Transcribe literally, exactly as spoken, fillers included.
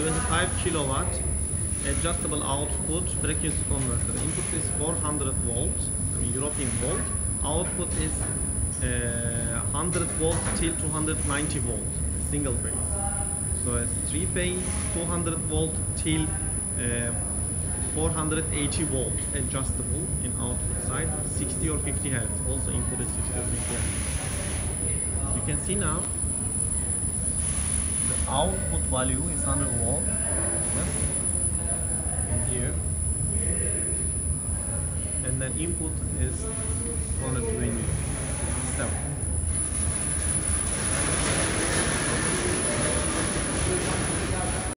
twenty-five kilowatt adjustable output frequency converter. Input is four hundred volts, I mean European volt. Output is uh, one hundred volts till two hundred ninety volts, single phase. So it's three phase, two hundred volt till uh, four hundred eighty volt adjustable in output side, sixty or fifty hertz. Also input is sixty or fifty hertz. You can see now the output value is one hundred volt. Yes. Here, and then input is one twenty-seven.